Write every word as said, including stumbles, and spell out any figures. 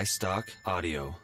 iStock Audio.